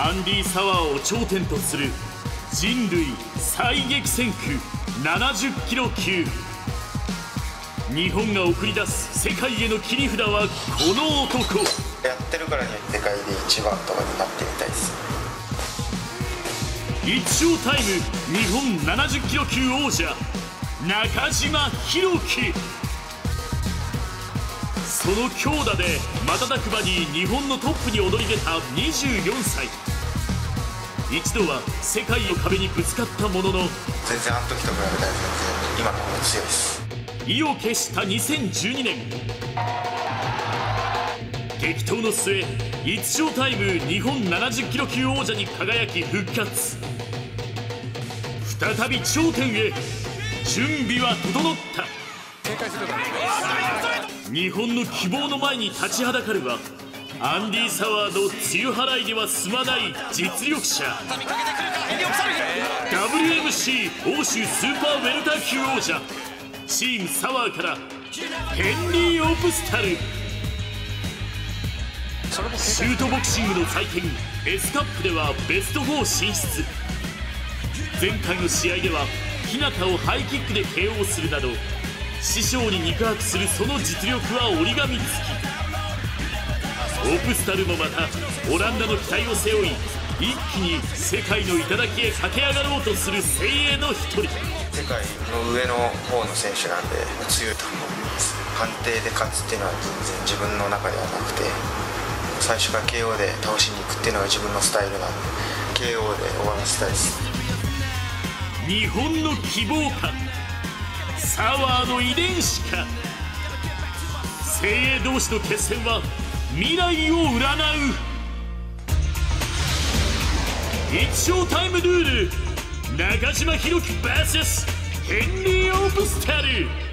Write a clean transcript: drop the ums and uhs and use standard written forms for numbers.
アンディ・サワーを頂点とする人類最激戦区70キロ級。日本が送り出す世界への切り札はこの男。やってるからには世界で一番とかになってみたいです。イッツショータイム日本70キロ級王者中島弘樹。その強打で瞬く間に日本のトップに躍り出た24歳。一度は世界の壁にぶつかったものの、全然あの時と比べたら全然今の方が強いです。意を決した2012年、激闘の末 IT'S SHOWTIME 日本70キロ級王者に輝き復活。再び頂点へ、準備は整った。日本の希望の前に立ちはだかるはアンディ・サワーの梅雨払いでは済まない実力者、 WMC 欧州スーパーウェルター級王者チームサワーからヘンリー・オブスタル。シュートボクシングの祭典 S カップではベスト4進出。前回の試合では日向をハイキックで KO するなど師匠に肉薄するその実力は折り紙付き。オブスタルもまたオランダの期待を背負い、一気に世界の頂へ駆け上がろうとする精鋭の一人。世界の上の方の選手なんで強いと思います。判定で勝つっていうのは全然自分の中ではなくて、最初から KO で倒しに行くっていうのが自分のスタイルなんで KO で終わらせたいです。日本の希望か、サワーの遺伝子か、精鋭同士の決戦は未来を占う。IT'S SHOWTIMEルール、中島弘樹 VS ヘンリー・オブスタル。